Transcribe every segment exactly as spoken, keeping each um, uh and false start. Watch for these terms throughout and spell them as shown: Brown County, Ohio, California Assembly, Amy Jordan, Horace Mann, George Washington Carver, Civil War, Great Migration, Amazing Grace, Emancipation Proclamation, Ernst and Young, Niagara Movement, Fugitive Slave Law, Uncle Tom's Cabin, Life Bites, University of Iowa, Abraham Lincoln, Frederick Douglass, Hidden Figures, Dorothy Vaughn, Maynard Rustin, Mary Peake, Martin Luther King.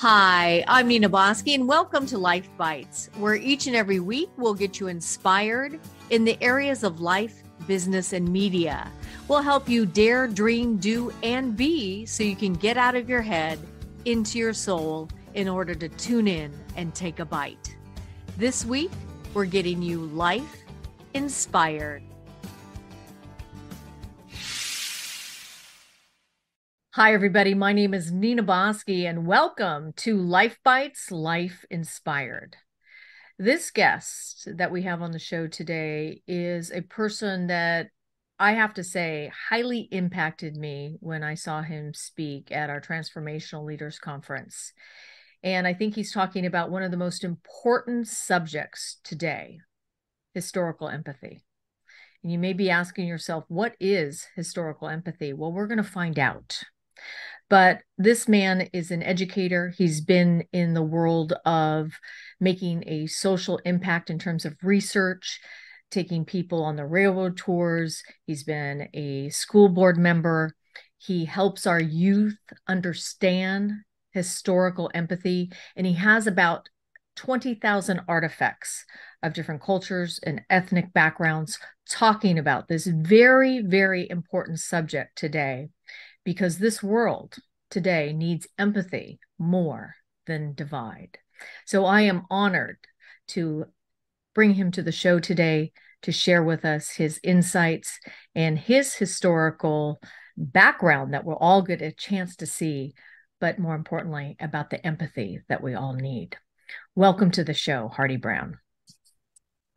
Hi, I'm Nina Boski, and welcome to Life Bites, where each and every week we'll get you inspired in the areas of life, business, and media. We'll help you dare, dream, do, and be so you can get out of your head into your soul in order to tune in and take a bite. This week, we're getting you life inspired. Hi, everybody. My name is Nina Boski, and welcome to Life Bites, Life Inspired. This guest that we have on the show today is a person that I have to say highly impacted me when I saw him speak at our Transformational Leaders Conference. And I think he's talking about one of the most important subjects today, historical empathy. And you may be asking yourself, what is historical empathy? Well, we're going to find out. But this man is an educator. He's been in the world of making a social impact in terms of research, taking people on the railroad tours. He's been a school board member. He helps our youth understand historical empathy. And he has about twenty thousand artifacts of different cultures and ethnic backgrounds talking about this very, very important subject today. Because this world today needs empathy more than divide. So I am honored to bring him to the show today to share with us his insights and his historical background that we'll all get a chance to see, but more importantly, about the empathy that we all need. Welcome to the show, Hardy Brown.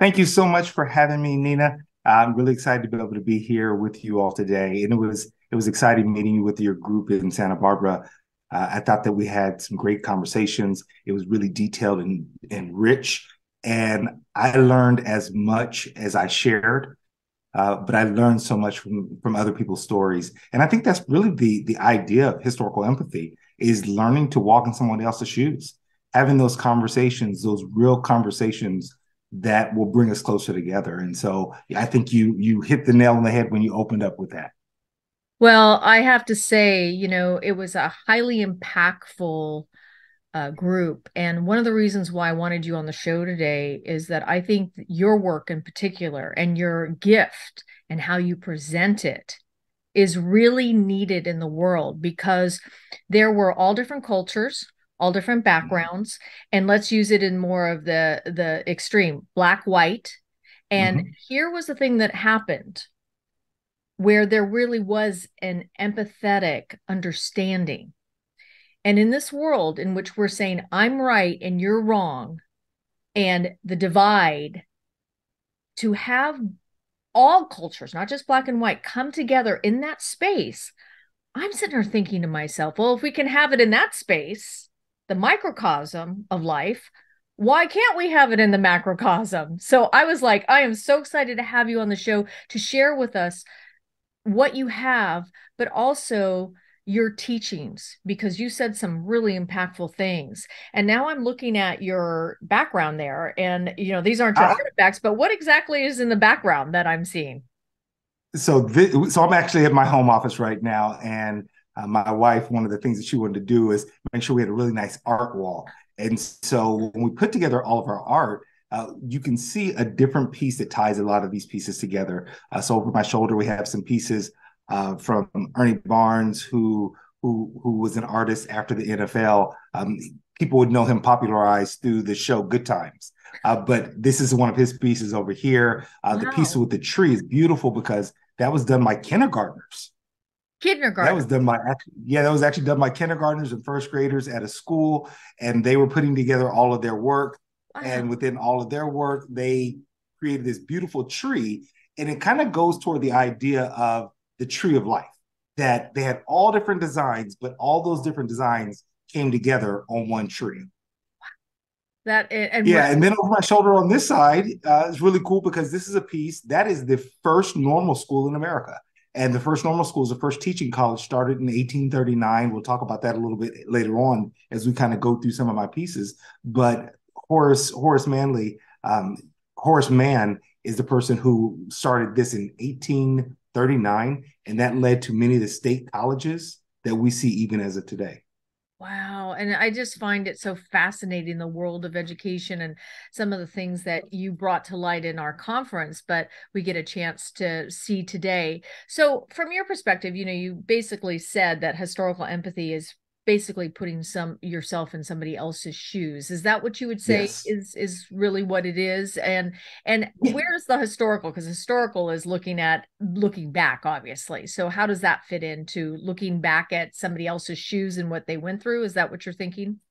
Thank you so much for having me, Nina. I'm really excited to be able to be here with you all today. And it was It was exciting meeting you with your group in Santa Barbara. Uh, I thought that we had some great conversations. It was really detailed and, and rich. And I learned as much as I shared, uh, but I learned so much from, from other people's stories. And I think that's really the, the idea of historical empathy, is learning to walk in someone else's shoes, having those conversations, those real conversations that will bring us closer together. And so I think you you hit the nail on the head when you opened up with that. Well, I have to say, you know, it was a highly impactful uh, group. And one of the reasons why I wanted you on the show today is that I think your work in particular and your gift and how you present it is really needed in the world, because there were all different cultures, all different backgrounds, and let's use it in more of the, the extreme, black, white. And mm-hmm. Here was the thing that happened, where there really was an empathetic understanding. And in this world in which we're saying, I'm right and you're wrong, and the divide, to have all cultures, not just black and white, come together in that space, I'm sitting there thinking to myself, well, if we can have it in that space, the microcosm of life, why can't we have it in the macrocosm? So I was like, I am so excited to have you on the show to share with us what you have, but also your teachings, because you said some really impactful things. And now I'm looking at your background there, and you know, these aren't your uh, artifacts, but what exactly is in the background that I'm seeing? So, this, so I'm actually at my home office right now, and uh, my wife, one of the things that she wanted to do is make sure we had a really nice art wall. And so, when we put together all of our art, Uh, you can see a different piece that ties a lot of these pieces together. Uh, so over my shoulder, we have some pieces uh, from Ernie Barnes, who who who was an artist after the N F L. Um, people would know him popularized through the show Good Times. Uh, but this is one of his pieces over here. Uh, wow. The piece with the tree is beautiful because that was done by kindergartners. Kindergarten. That was done by yeah, that was actually done by kindergartners and first graders at a school, and they were putting together all of their work. And within all of their work, they created this beautiful tree. And it kind of goes toward the idea of the tree of life, that they had all different designs, but all those different designs came together on one tree. That and Yeah. And then over my shoulder on this side uh, is really cool, because this is a piece that is the first normal school in America. And the first normal school is the first teaching college, started in eighteen thirty-nine. We'll talk about that a little bit later on as we kind of go through some of my pieces. But Horace Horace Manley, um, Horace Mann is the person who started this in eighteen thirty-nine, and that led to many of the state colleges that we see even as of today. Wow. And I just find it so fascinating, the world of education and some of the things that you brought to light in our conference, but we get a chance to see today. So from your perspective, you know, you basically said that historical empathy is basically putting some yourself in somebody else's shoes. Is that what you would say yes. is is really what it is? And and yeah. where's the historical? Because historical is looking at looking back, obviously. So how does that fit into looking back at somebody else's shoes and what they went through? Is that what you're thinking?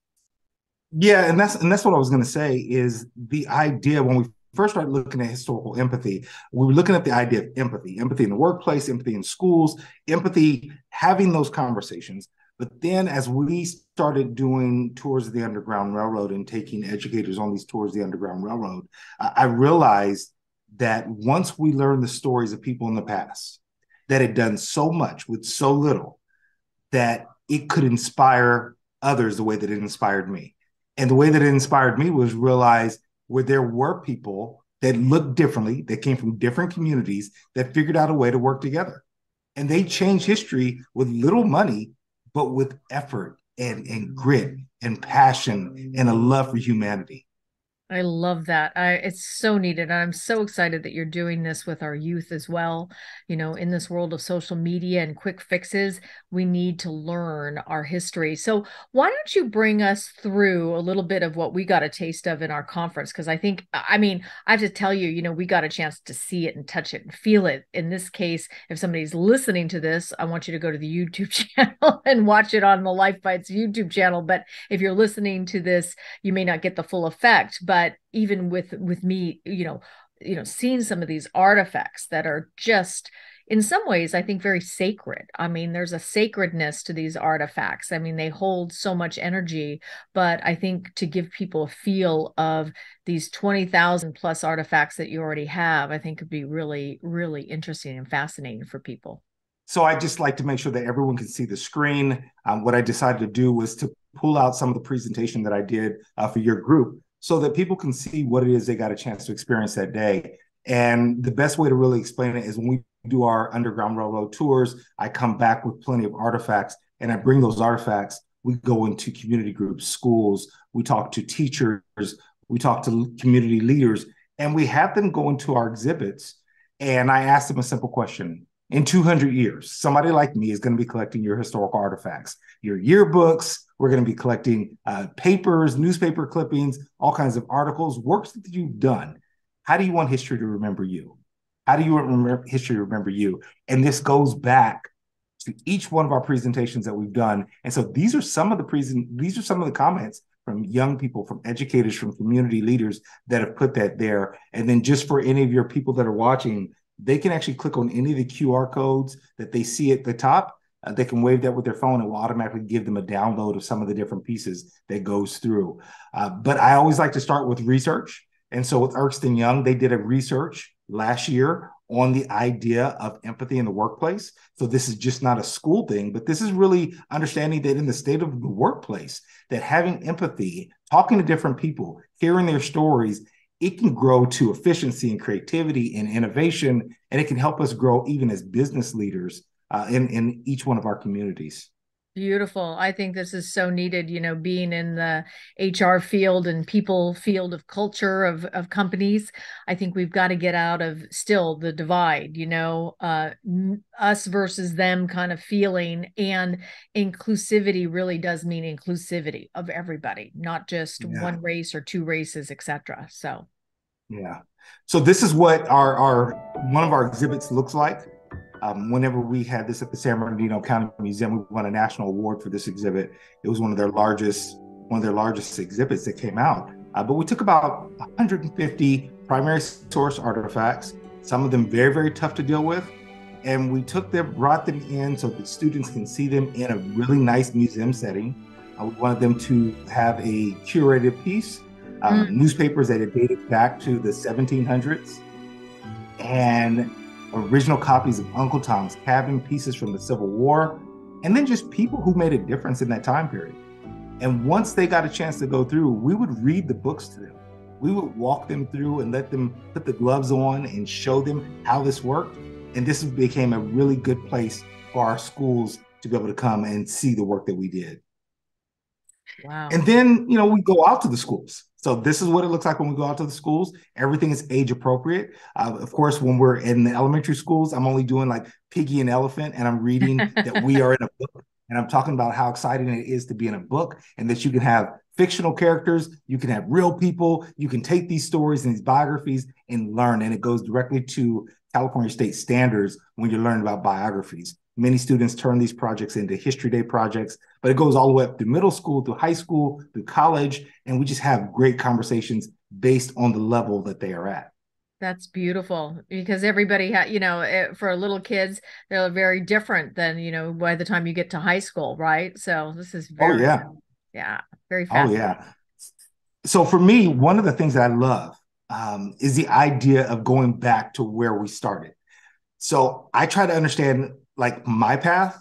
Yeah, and that's and that's what I was going to say is the idea when we first started looking at historical empathy, we were looking at the idea of empathy, empathy in the workplace, empathy in schools, empathy having those conversations. But then as we started doing tours of the Underground Railroad and taking educators on these tours of the Underground Railroad, I realized that once we learned the stories of people in the past that had done so much with so little that it could inspire others the way that it inspired me. And the way that it inspired me was realize where there were people that looked differently, that came from different communities, that figured out a way to work together. And they changed history with little money, but with effort and, and grit and passion and a love for humanity. I love that. I, it's so needed. And I'm so excited that you're doing this with our youth as well. You know, in this world of social media and quick fixes, we need to learn our history. So why don't you bring us through a little bit of what we got a taste of in our conference? Because I think, I mean, I have to tell you, you know, we got a chance to see it and touch it and feel it. In this case, if somebody's listening to this, I want you to go to the YouTube channel and watch it on the Life Bites YouTube channel. But if you're listening to this, you may not get the full effect. But But even with with me, you know, you know, seeing some of these artifacts that are just, in some ways, I think very sacred. I mean, there's a sacredness to these artifacts. I mean, they hold so much energy, but I think to give people a feel of these twenty thousand plus artifacts that you already have, I think could be really, really interesting and fascinating for people. So I just like to make sure that everyone can see the screen. Um, what I decided to do was to pull out some of the presentation that I did uh, for your group, so that people can see what it is they got a chance to experience that day. And the best way to really explain it is when we do our Underground Railroad tours, I come back with plenty of artifacts, and I bring those artifacts. We go into community groups, schools, we talk to teachers, we talk to community leaders, and we have them go into our exhibits. And I ask them a simple question. In two hundred years, somebody like me is going to be collecting your historical artifacts, your yearbooks. We're going to be collecting uh, papers, newspaper clippings, all kinds of articles, works that you've done. How do you want history to remember you? How do you want remember history to remember you? And this goes back to each one of our presentations that we've done. And so these are some of the present, these are some of the comments from young people, from educators, from community leaders that have put that there. And then just for any of your people that are watching, they can actually click on any of the Q R codes that they see at the top. Uh, they can wave that with their phone. It will automatically give them a download of some of the different pieces that goes through. Uh, but I always like to start with research. And so with Ernst and Young, they did a research last year on the idea of empathy in the workplace. So this is just not a school thing, but this is really understanding that in the state of the workplace, that having empathy, talking to different people, hearing their stories, it can grow to efficiency and creativity and innovation, and it can help us grow even as business leaders uh, in, in each one of our communities. Beautiful. I think this is so needed, you know, being in the H R field and people field of culture of, of companies. I think we've got to get out of still the divide, you know, uh, us versus them kind of feeling, and inclusivity really does mean inclusivity of everybody, not just yeah. one race or two races, et cetera. So, yeah. So this is what our, our one of our exhibits looks like. Um, whenever we had this at the San Bernardino County Museum, we won a national award for this exhibit. It was one of their largest, one of their largest exhibits that came out. Uh, but we took about one hundred fifty primary source artifacts, some of them very, very tough to deal with. And we took them, brought them in so that students can see them in a really nice museum setting. Uh, we wanted them to have a curated piece, um, mm. newspapers that had dated back to the seventeen hundreds. And original copies of Uncle Tom's Cabin, pieces from the Civil War, and then just people who made a difference in that time period. And once they got a chance to go through, we would read the books to them. We would walk them through and let them put the gloves on and show them how this worked. And this became a really good place for our schools to be able to come and see the work that we did. Wow. And then, you know, we go out to the schools. So this is what it looks like when we go out to the schools. Everything is age appropriate. Uh, of course, when we're in the elementary schools, I'm only doing like Piggy and Elephant, and I'm reading that we are in a book. And I'm talking about how exciting it is to be in a book, and that you can have fictional characters, you can have real people, you can take these stories and these biographies and learn. And it goes directly to California state standards when you learn about biographies. Many students turn these projects into History Day projects, but it goes all the way up through middle school, through high school, through college, and we just have great conversations based on the level that they are at. That's beautiful, because everybody, ha- you know, it, for little kids, they're very different than, you know, by the time you get to high school, right? So this is very, oh, yeah. yeah, very fascinating. Oh, yeah. So for me, one of the things that I love um, is the idea of going back to where we started. So I try to understand like my path,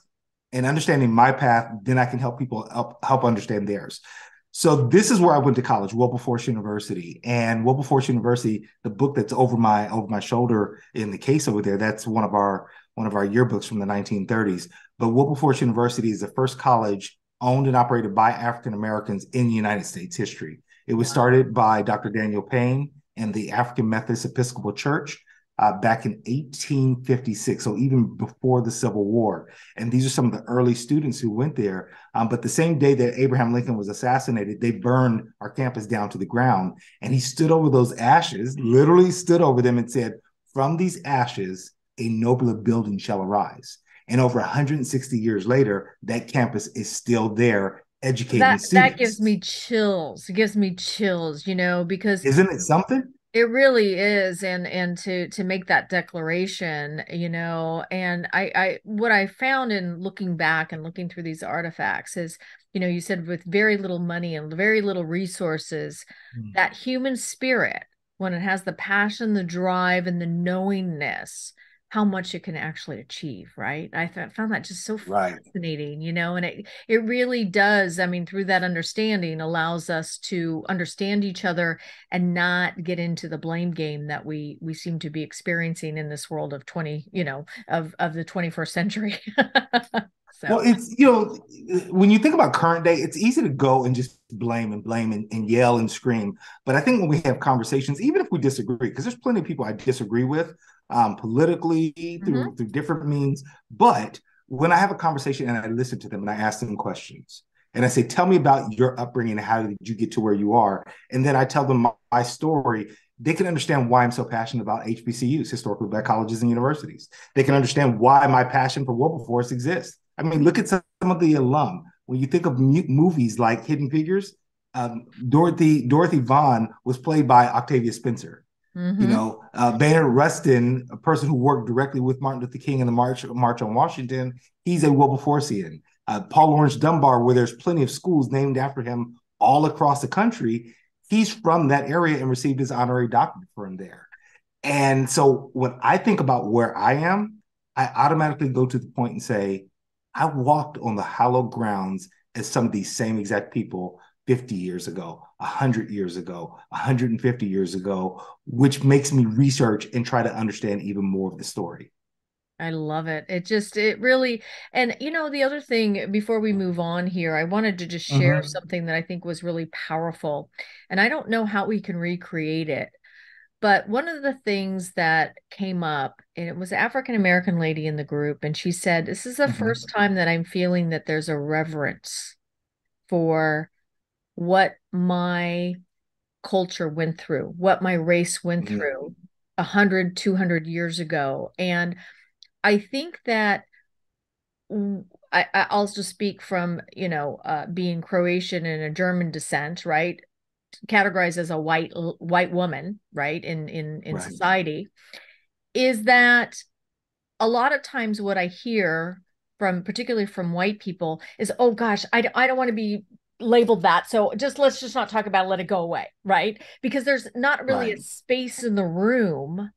and understanding my path, then I can help people help, help understand theirs. So this is where I went to college, Wilberforce University. And Wilberforce University, the book that's over my over my shoulder in the case over there, that's one of our one of our yearbooks from the nineteen thirties. But Wilberforce University is the first college owned and operated by African Americans in United States history. It was started by Doctor Daniel Payne and the African Methodist Episcopal Church uh, back in eighteen fifty-six, so even before the Civil War. And these are some of the early students who went there. Um, but the same day that Abraham Lincoln was assassinated, they burned our campus down to the ground. And he stood over those ashes, literally stood over them and said, "From these ashes, a nobler building shall arise." And over one hundred sixty years later, that campus is still there, educating that, students. That gives me chills. It gives me chills, you know, because— Isn't it something? It really is, and and to to make that declaration, you know, and I, I what I found in looking back and looking through these artifacts is, you know, you said with very little money and very little resources, mm. that human spirit, when it has the passion, the drive, and the knowingness, how much it can actually achieve, right? I th- found that just so fascinating, right. you know, and it, it really does. I mean, through that understanding allows us to understand each other and not get into the blame game that we we seem to be experiencing in this world of twenty, you know, of, of the twenty-first century. So. Well, it's, you know, when you think about current day, it's easy to go and just blame and blame and, and yell and scream. But I think when we have conversations, even if we disagree, because there's plenty of people I disagree with, Um, politically, through, mm-hmm. through different means. But when I have a conversation and I listen to them and I ask them questions and I say, tell me about your upbringing and how did you get to where you are? And then I tell them my, my story. They can understand why I'm so passionate about H B C Us, historically black colleges and universities. They can understand why my passion for Wilberforce exists. I mean, look at some of the alum. When you think of mu- movies like Hidden Figures, um, Dorothy, Dorothy Vaughn was played by Octavia Spencer. Mm-hmm. You know, uh, Maynard Rustin, a person who worked directly with Martin Luther King in the March March on Washington, he's a Wilberforcean. Uh, Paul Laurence Dunbar, where there's plenty of schools named after him all across the country, he's from that area and received his honorary doctorate from there. And so when I think about where I am, I automatically go to the point and say, I walked on the hallowed grounds as some of these same exact people fifty years ago, one hundred years ago, one hundred fifty years ago, which makes me research and try to understand even more of the story. I love it. It just, it really, and you know, the other thing before we move on here, I wanted to just share mm-hmm. something that I think was really powerful. And I don't know how we can recreate it, but one of the things that came up, and it was an African-American lady in the group, and she said, this is the mm-hmm. first time that I'm feeling that there's a reverence for what my culture went through, what my race went mm-hmm. through one hundred, two hundred years ago. And I think that I, I'll just speak from, you know, uh, being Croatian and a German descent, right? Categorized as a white white woman, right? In, in, in right. society, is that a lot of times what I hear from, particularly from white people is, oh gosh, I, I don't want to be labeled that. So just, let's just not talk about it, let it go away. Right. Because there's not really right. a space in the room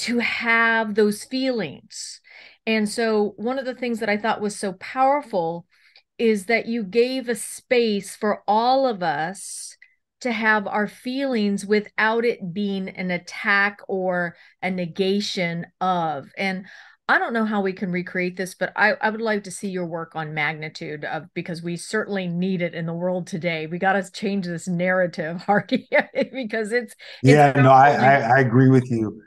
to have those feelings. And so one of the things that I thought was so powerful is that you gave a space for all of us to have our feelings without it being an attack or a negation of, and I don't know how we can recreate this, but I, I would like to see your work on magnitude of, because we certainly need it in the world today. We got to change this narrative, Hardy, because it's, it's yeah, no, I, I, I agree with you.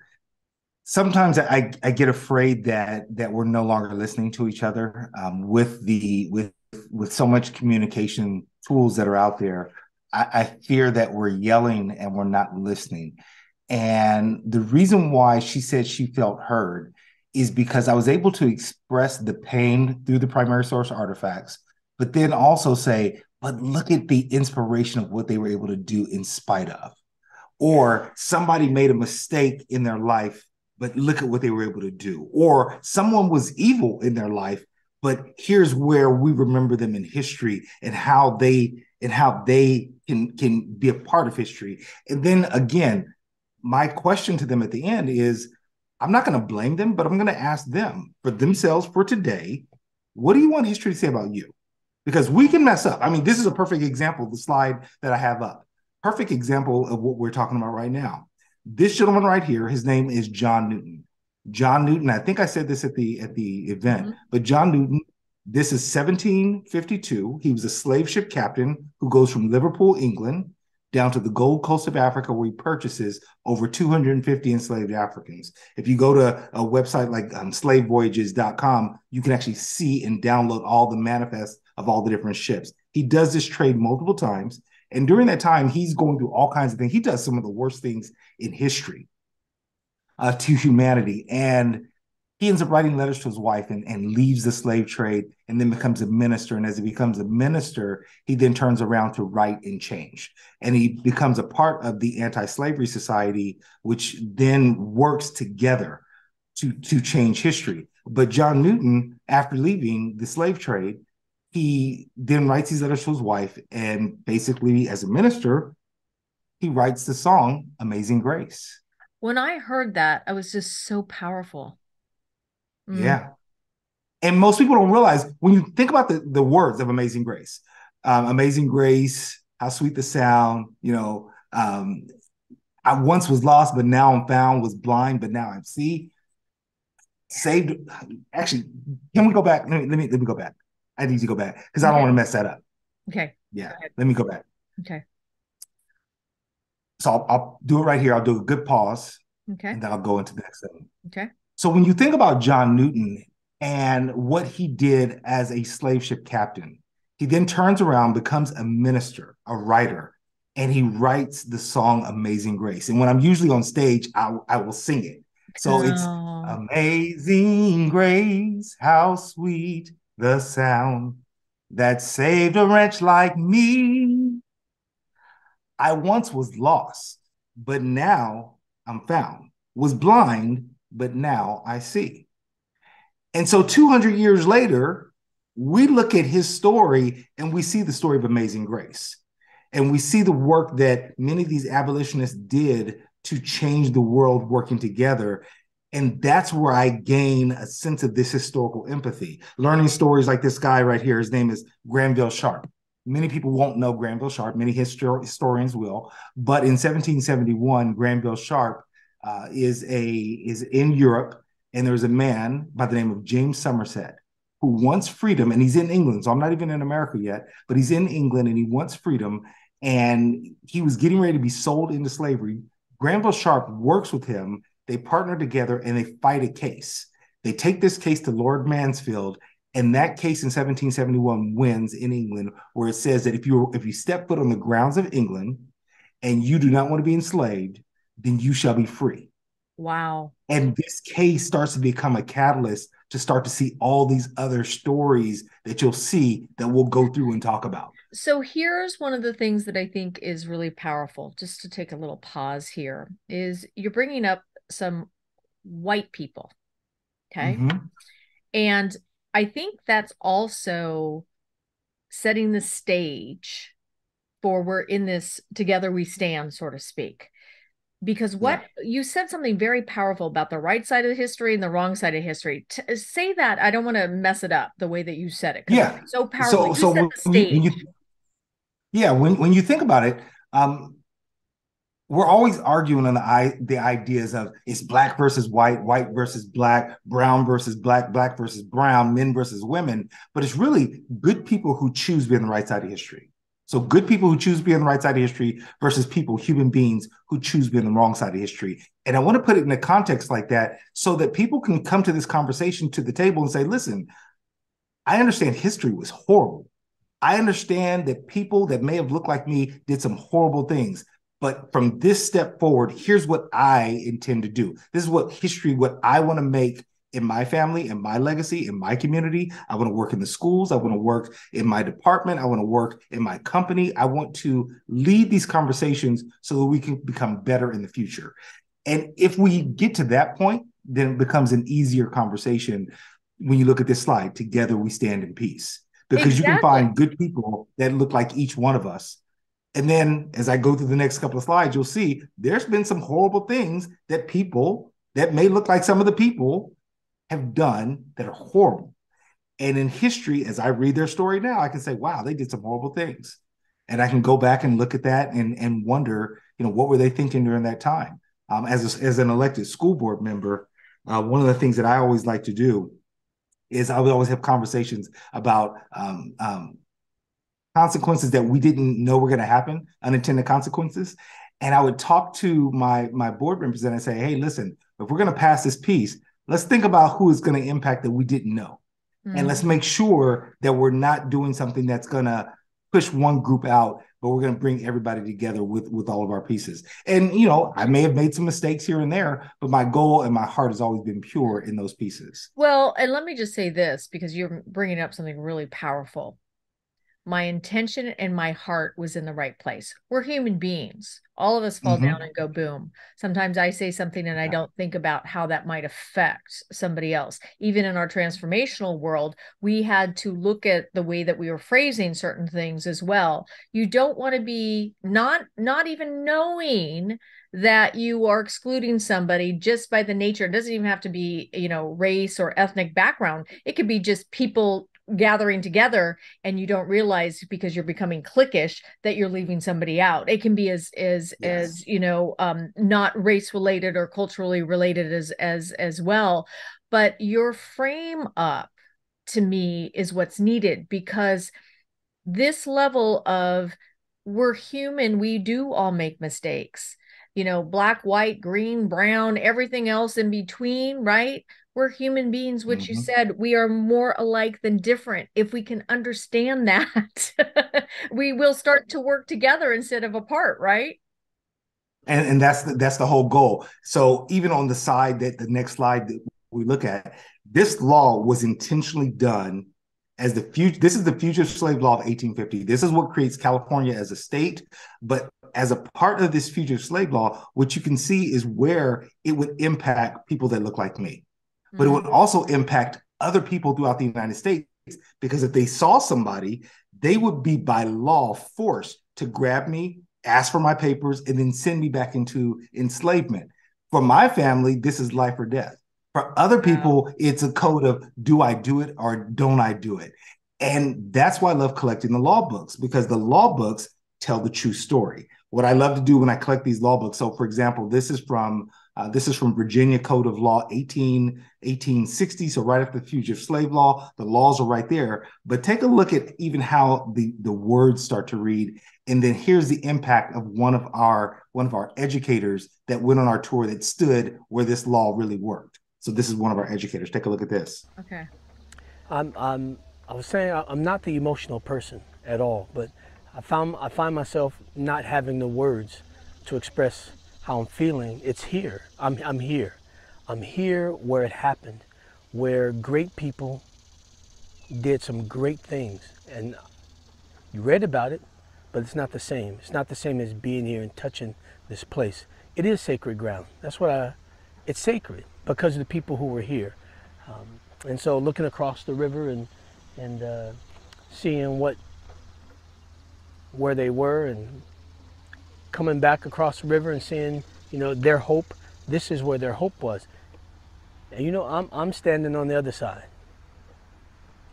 Sometimes I, I get afraid that that we're no longer listening to each other um, with the with with so much communication tools that are out there. I, I fear that we're yelling and we're not listening. And the reason why she said she felt heard is because I was able to express the pain through the primary source artifacts, but then also say, but look at the inspiration of what they were able to do in spite of. Or somebody made a mistake in their life, but look at what they were able to do. Or someone was evil in their life, but here's where we remember them in history and how they and how they can, can be a part of history. And then again, my question to them at the end is, I'm not going to blame them, but I'm going to ask them for themselves for today. What do you want history to say about you? Because we can mess up. I mean, this is a perfect example of the slide that I have up. Perfect example of what we're talking about right now. This gentleman right here, his name is John Newton. John Newton, I think I said this at the at the event, mm-hmm. but John Newton, this is seventeen fifty-two. He was a slave ship captain who goes from Liverpool, England, down to the Gold Coast of Africa, where he purchases over two hundred fifty enslaved Africans. If you go to a website like um, slave voyages dot com, you can actually see and download all the manifests of all the different ships. He does this trade multiple times. And during that time, he's going through all kinds of things. He does some of the worst things in history uh, to humanity. And he ends up writing letters to his wife and, and leaves the slave trade and then becomes a minister. And as he becomes a minister, he then turns around to write and change. And he becomes a part of the anti-slavery society, which then works together to, to change history. But John Newton, after leaving the slave trade, he then writes these letters to his wife. And basically, as a minister, he writes the song, Amazing Grace. When I heard that, I was just so powerful. Mm. Yeah. And most people don't realize when you think about the, the words of Amazing Grace, um, Amazing Grace, how sweet the sound, you know, um, I once was lost, but now I'm found, was blind, but now I see, saved. Actually, can we go back? Let me, let me, let me go back. I need to go back because I don't okay. want to mess that up. Okay. Yeah. Let me go back. Okay. So I'll, I'll do it right here. I'll do a good pause. Okay. And then I'll go into the next thing. Okay. So when you think about John Newton and what he did as a slave ship captain, he then turns around, becomes a minister, a writer, and he writes the song Amazing Grace. And when I'm usually on stage, I, I will sing it. So oh. it's Amazing Grace, how sweet the sound that saved a wretch like me. I once was lost, but now I'm found, was blind, but now I see. And so two hundred years later, we look at his story and we see the story of Amazing Grace. And we see the work that many of these abolitionists did to change the world working together. And that's where I gain a sense of this historical empathy. Learning stories like this guy right here, his name is Granville Sharp. Many people won't know Granville Sharp, many histor- historians will, but in seventeen seventy-one, Granville Sharp Uh, is a is in Europe, and there's a man by the name of James Somerset who wants freedom, and he's in England, so I'm not even in America yet, but he's in England and he wants freedom, and he was getting ready to be sold into slavery. Granville Sharp works with him, they partner together, and they fight a case. They take this case to Lord Mansfield, and that case in seventeen seventy-one wins in England, where it says that if you if you step foot on the grounds of England and you do not want to be enslaved, then you shall be free. Wow. And this case starts to become a catalyst to start to see all these other stories that you'll see that we'll go through and talk about. So here's one of the things that I think is really powerful, just to take a little pause here, is you're bringing up some white people, okay? Mm-hmm. And I think that's also setting the stage for we're in this together we stand, so to speak. Because what yeah. you said something very powerful about the right side of history and the wrong side of history. T- say that. I don't want to mess it up the way that you said it. Yeah. It's so powerful. So, so when, the stage. When you, yeah. When, when you think about it, um, we're always arguing on the, the ideas of it's black versus white, white versus black, brown versus black, black versus brown, men versus women. But it's really good people who choose to be on the right side of history. So good people who choose to be on the right side of history versus people, human beings, who choose to be on the wrong side of history. And I want to put it in a context like that so that people can come to this conversation to the table and say, listen, I understand history was horrible. I understand that people that may have looked like me did some horrible things. But from this step forward, here's what I intend to do. This is what history, what I want to make in my family, in my legacy, in my community. I want to work in the schools. I want to work in my department. I want to work in my company. I want to lead these conversations so that we can become better in the future. And if we get to that point, then it becomes an easier conversation. When you look at this slide, together we stand in peace. Because exactly. You can find good people that look like each one of us. And then as I go through the next couple of slides, you'll see there's been some horrible things that people that may look like some of the people have done that are horrible. And in history, as I read their story now, I can say, wow, they did some horrible things. And I can go back and look at that and, and wonder, you know, what were they thinking during that time? Um, as, a, as an elected school board member, uh, one of the things that I always like to do is I would always have conversations about um, um, consequences that we didn't know were going to happen, unintended consequences. And I would talk to my, my board members and I'd say, hey, listen, if we're going to pass this piece, let's think about who it's going to impact that we didn't know. Mm-hmm. And let's make sure that we're not doing something that's going to push one group out, but we're going to bring everybody together with, with all of our pieces. And, you know, I may have made some mistakes here and there, but my goal and my heart has always been pure in those pieces. Well, and let me just say this, because you're bringing up something really powerful. My intention and my heart was in the right place. We're human beings. All of us fall mm-hmm. down and go boom. Sometimes I say something and I don't think about how that might affect somebody else. Even in our transformational world, we had to look at the way that we were phrasing certain things as well. You don't want to be not, not even knowing that you are excluding somebody just by the nature. It doesn't even have to be, you know, race or ethnic background. It could be just people gathering together, and you don't realize because you're becoming cliquish that you're leaving somebody out. It can be as as yes. as you know, um, not race related or culturally related as as as well. But your frame up to me is what's needed, because this level of we're human, we do all make mistakes. You know, black, white, green, brown, everything else in between, right? We're human beings, which mm-hmm. you said, we are more alike than different. If we can understand that, we will start to work together instead of apart, right? And, and that's, the, that's the whole goal. So even on the side that the next slide that we look at, this law was intentionally done as the future. This is the Fugitive Slave Law of eighteen fifty. This is what creates California as a state, but as a part of this Fugitive Slave Law, what you can see is where it would impact people that look like me. But it would also impact other people throughout the United States, because if they saw somebody, they would be by law forced to grab me, ask for my papers, and then send me back into enslavement. For my family, this is life or death. For other people, wow. It's a code of do I do it or don't I do it? And that's why I love collecting the law books, because the law books tell the true story. What I love to do when I collect these law books. So for example, this is from uh, this is from Virginia Code of Law eighteen, eighteen sixty. So right after the Fugitive Slave Law, the laws are right there. But take a look at even how the, the words start to read. And then here's the impact of one of our one of our educators that went on our tour that stood where this law really worked. So this is one of our educators. Take a look at this. Okay. I'm, I'm I was saying I'm not the emotional person at all, but I found I find myself not having the words to express how I'm feeling. It's here. I'm I'm here. I'm here where it happened, where great people did some great things, and you read about it, but it's not the same. It's not the same as being here and touching this place. It is sacred ground. That's what I. It's sacred because of the people who were here, um, and so looking across the river and and uh, seeing what. Where they were and coming back across the river and seeing, you know, their hope. This is where their hope was. And, you know, I'm, I'm standing on the other side.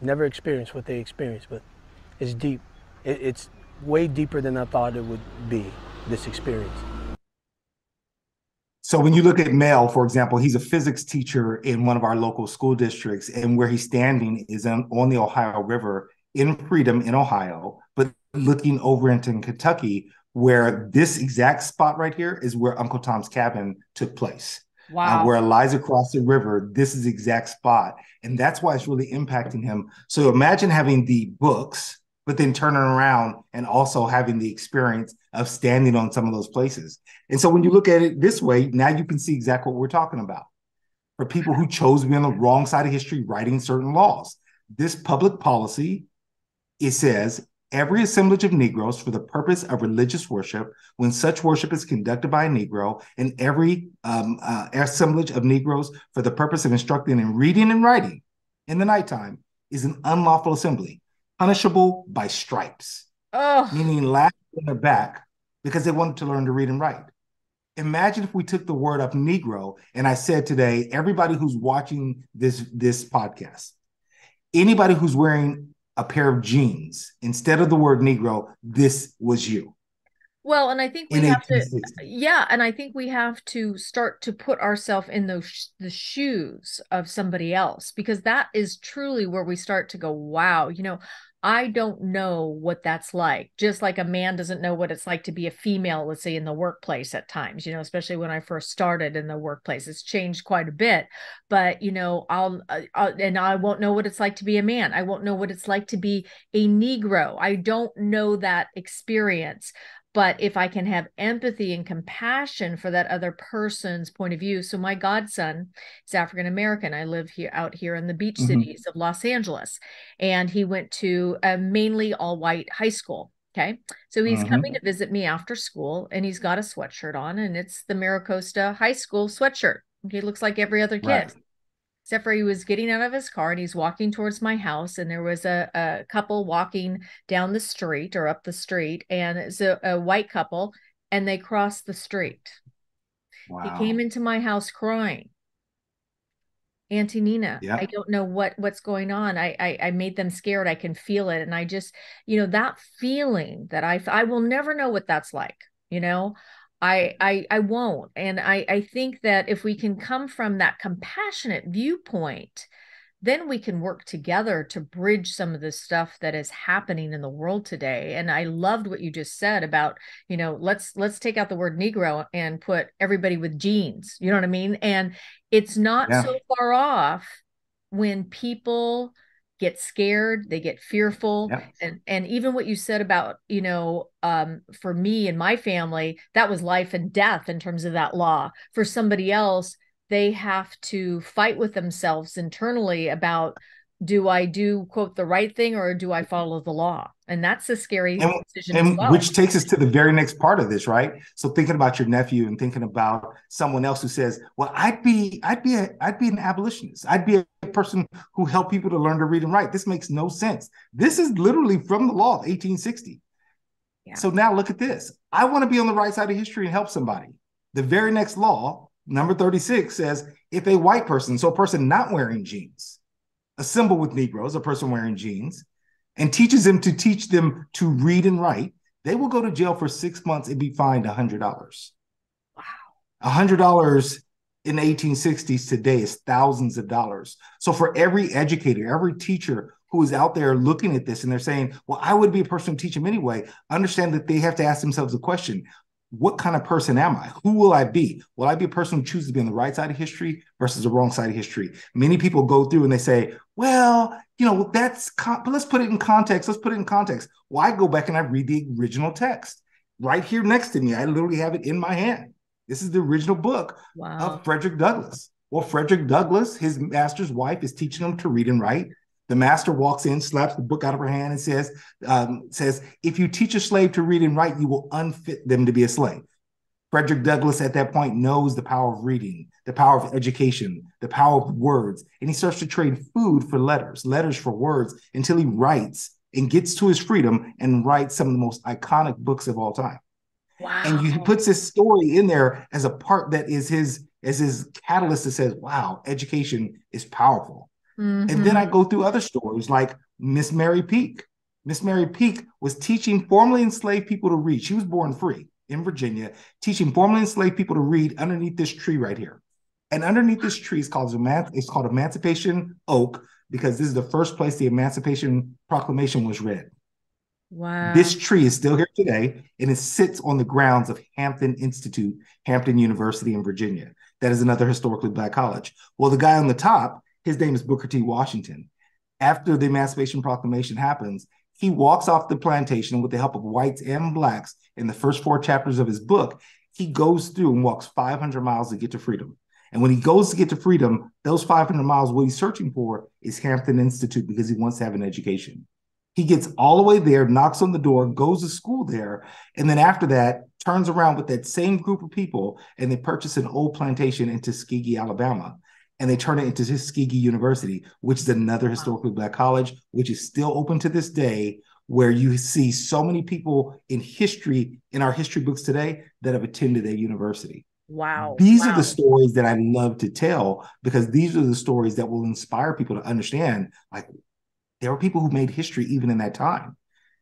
Never experienced what they experienced, but it's deep. It, it's way deeper than I thought it would be, this experience. So when you look at Mel, for example, he's a physics teacher in one of our local school districts, and where he's standing is in, on the Ohio River in Freedom in Ohio, but looking over into Kentucky, where this exact spot right here is where Uncle Tom's Cabin took place. Wow. Uh, where Eliza crossed the river, this is the exact spot. And that's why it's really impacting him. So imagine having the books, but then turning around and also having the experience of standing on some of those places. And so when you look at it this way, now you can see exactly what we're talking about. For people who chose to be on the wrong side of history writing certain laws, this public policy, it says, every assemblage of Negroes for the purpose of religious worship, when such worship is conducted by a Negro, and every um, uh, assemblage of Negroes for the purpose of instructing in reading and writing in the nighttime, is an unlawful assembly, punishable by stripes, oh. meaning lashed on their back because they wanted to learn to read and write. Imagine if we took the word up Negro, and I said today, everybody who's watching this, this podcast, anybody who's wearing a pair of jeans, instead of the word Negro, this was you. Well, and I think we have to, yeah, and I think we have to start to put ourselves in those the shoes of somebody else, because that is truly where we start to go, wow, you know, I don't know what that's like. Just like a man doesn't know what it's like to be a female, let's say in the workplace at times, you know, especially when I first started in the workplace, it's changed quite a bit, but you know, I'll, I'll and I won't know what it's like to be a man. I won't know what it's like to be a Negro. I don't know that experience. But if I can have empathy and compassion for that other person's point of view. So my godson is African-American. I live here out here in the beach mm-hmm. cities of Los Angeles. And he went to a mainly all white high school. Okay. So he's mm-hmm. coming to visit me after school, and he's got a sweatshirt on, and it's the Maricosta High School sweatshirt. He looks like every other kid. Right. Except for he was getting out of his car and he's walking towards my house, and there was a, a couple walking down the street or up the street, and it's a, a white couple, and they crossed the street. Wow. He came into my house crying. Auntie Nina, yeah. I don't know what what's going on. I, I I made them scared. I can feel it. And I just, you know, that feeling that I I will never know what that's like, you know. I, I I won't. And I, I think that if we can come from that compassionate viewpoint, then we can work together to bridge some of the stuff that is happening in the world today. And I loved what you just said about, you know, let's let's take out the word Negro and put everybody with jeans. You know what I mean? And it's not yeah. so far off when people get scared, they get fearful. Yep. And, and even what you said about, you know, um, for me and my family, that was life and death in terms of that law. For somebody else, they have to fight with themselves internally about, do I do, quote, the right thing, or do I follow the law? And that's a scary and, decision and as well. Which takes us to the very next part of this, right? So thinking about your nephew and thinking about someone else who says, well, I'd be, I'd be, a, I'd be an abolitionist. I'd be a person who helped people to learn to read and write. This makes no sense. This is literally from the law of eighteen sixty. Yeah. So now look at this. I want to be on the right side of history and help somebody. The very next law, number thirty-six, says if a white person, so a person not wearing jeans, assemble with Negroes, a person wearing jeans, and teaches them to teach them to read and write, they will go to jail for six months and be fined one hundred dollars. Wow. one hundred dollars in the eighteen sixties today is thousands of dollars. So for every educator, every teacher who is out there looking at this and they're saying, well, I would be a person to teach them anyway, understand that they have to ask themselves the question, what kind of person am I? Who will I be? Will I be a person who chooses to be on the right side of history versus the wrong side of history? Many people go through and they say, well, you know, that's, con- but let's put it in context. Let's put it in context. Well, I go back and I read the original text right here next to me. I literally have it in my hand. This is the original book wow. of Frederick Douglass. Well, Frederick Douglass, his master's wife is teaching him to read and write. The master walks in, slaps the book out of her hand, and says, um, "says if you teach a slave to read and write, you will unfit them to be a slave." Frederick Douglass at that point knows the power of reading, the power of education, the power of words, and he starts to trade food for letters, letters for words, until he writes and gets to his freedom and writes some of the most iconic books of all time. Wow. And he puts this story in there as a part that is his, as his catalyst that says, wow, education is powerful. Mm-hmm. And then I go through other stories like Miss Mary Peake. Miss Mary Peake was teaching formerly enslaved people to read. She was born free. in Virginia, teaching formerly enslaved people to read underneath this tree right here. And underneath this tree is called, it's called Emancipation Oak, because this is the first place the Emancipation Proclamation was read. Wow. This tree is still here today, and it sits on the grounds of Hampton Institute, Hampton University in Virginia. That is another historically Black college. Well, the guy on the top, his name is Booker T. Washington. After the Emancipation Proclamation happens, he walks off the plantation with the help of whites and Blacks. In the first four chapters of his book, he goes through and walks five hundred miles to get to freedom. And when he goes to get to freedom, those five hundred miles, what he's searching for is Hampton Institute, because he wants to have an education. He gets all the way there, knocks on the door, goes to school there, and then after that, turns around with that same group of people, and they purchase an old plantation in Tuskegee, Alabama. And they turn it into Tuskegee University, which is another historically Black college, which is still open to this day, where you see so many people in history, in our history books today, that have attended that university. Wow. These wow. are the stories that I love to tell, because these are the stories that will inspire people to understand, like, there were people who made history even in that time.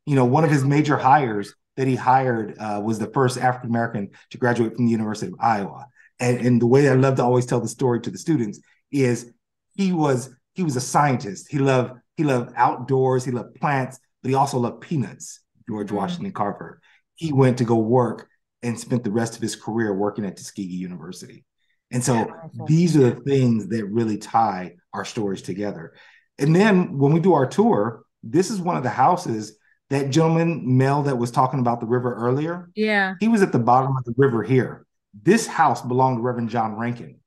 You know, one of his major hires that he hired uh, was the first African American to graduate from the University of Iowa. And, and the way I love to always tell the story to the students is he was he was a scientist. He loved he loved outdoors. He loved plants, but he also loved peanuts. George Washington Carver. He went to go work and spent the rest of his career working at Tuskegee University. And so yeah, these are the things that really tie our stories together. And then when we do our tour, this is one of the houses. That gentleman, Mel, that was talking about the river earlier. Yeah, he was at the bottom of the river here. This house belonged to Reverend John Rankin,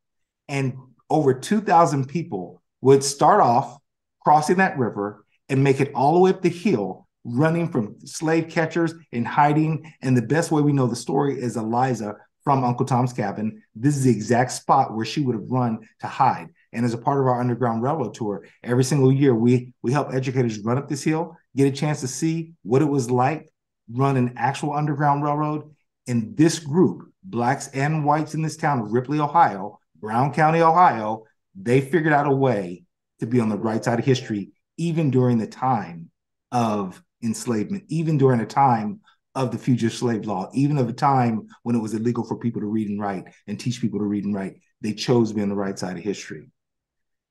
and over two thousand people would start off crossing that river and make it all the way up the hill, running from slave catchers and hiding. And the best way we know the story is Eliza from Uncle Tom's Cabin. This is the exact spot where she would have run to hide. And as a part of our Underground Railroad tour, every single year, we, we help educators run up this hill, get a chance to see what it was like, run an actual Underground Railroad. And this group, Blacks and whites in this town of Ripley, Ohio, Brown County, Ohio, they figured out a way to be on the right side of history, even during the time of enslavement, even during a time of the Fugitive Slave Law, even of a time when it was illegal for people to read and write and teach people to read and write. They chose to be on the right side of history.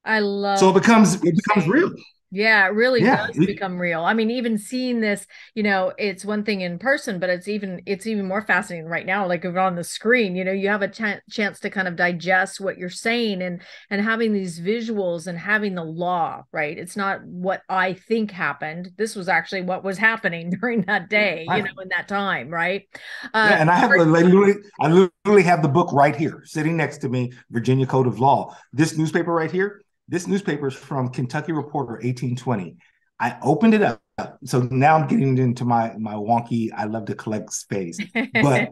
I love. So it becomes it becomes real. Yeah, it really yeah. does become real. I mean, even seeing this, you know, it's one thing in person, but it's even it's even more fascinating right now. Like on the screen, you know, you have a ch- chance to kind of digest what you're saying, and and having these visuals and having the law, right? It's not what I think happened. This was actually what was happening during that day, right. you know, in that time, right? Uh, yeah, and I have I literally, I literally have the book right here, sitting next to me, Virginia Code of Law. This newspaper right here. This newspaper is from Kentucky Reporter, eighteen twenty. I opened it up. So now I'm getting into my, my wonky, I love to collect space. But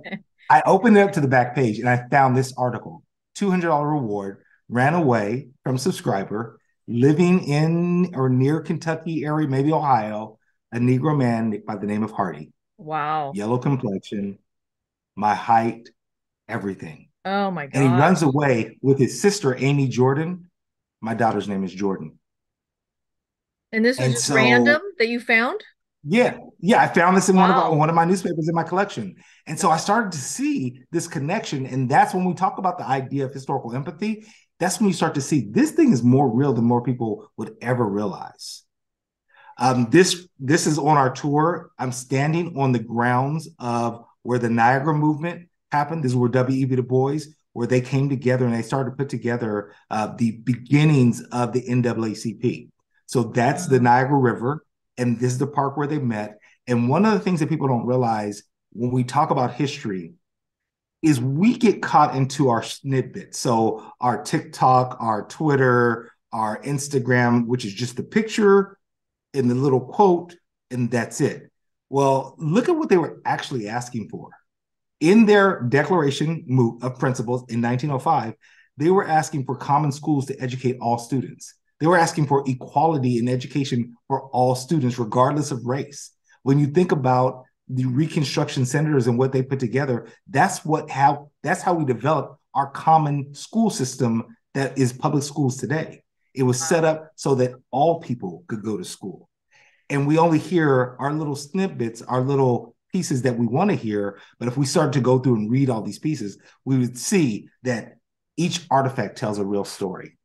I opened it up to the back page and I found this article. two hundred dollars reward, ran away from subscriber, living in or near Kentucky area, maybe Ohio, a Negro man by the name of Hardy. Wow. Yellow complexion, my height, everything. Oh my God. And he runs away with his sister, Amy Jordan. My daughter's name is Jordan. And this is just so, random that you found? Yeah. Yeah. I found this in wow. one of our, one of my newspapers in my collection. And so I started to see this connection. And that's when we talk about the idea of historical empathy. That's when you start to see this thing is more real than more people would ever realize. Um, this, this is on our tour. I'm standing on the grounds of where the Niagara movement happened. This is where W E B Du Bois where they came together and they started to put together uh, the beginnings of the N double A C P. So that's the Niagara River, and this is the park where they met. And one of the things that people don't realize when we talk about history is we get caught into our snippets. So our TikTok, our Twitter, our Instagram, which is just the picture and the little quote, and that's it. Well, look at what they were actually asking for. In their Declaration of Principles in nineteen oh five, they were asking for common schools to educate all students. They were asking for equality in education for all students, regardless of race. When you think about the Reconstruction senators and what they put together, that's what how that's how we developed our common school system that is public schools today. It was set up so that all people could go to school. And we only hear our little snippets, our little pieces that we want to hear. But if we start to go through and read all these pieces, we would see that each artifact tells a real story.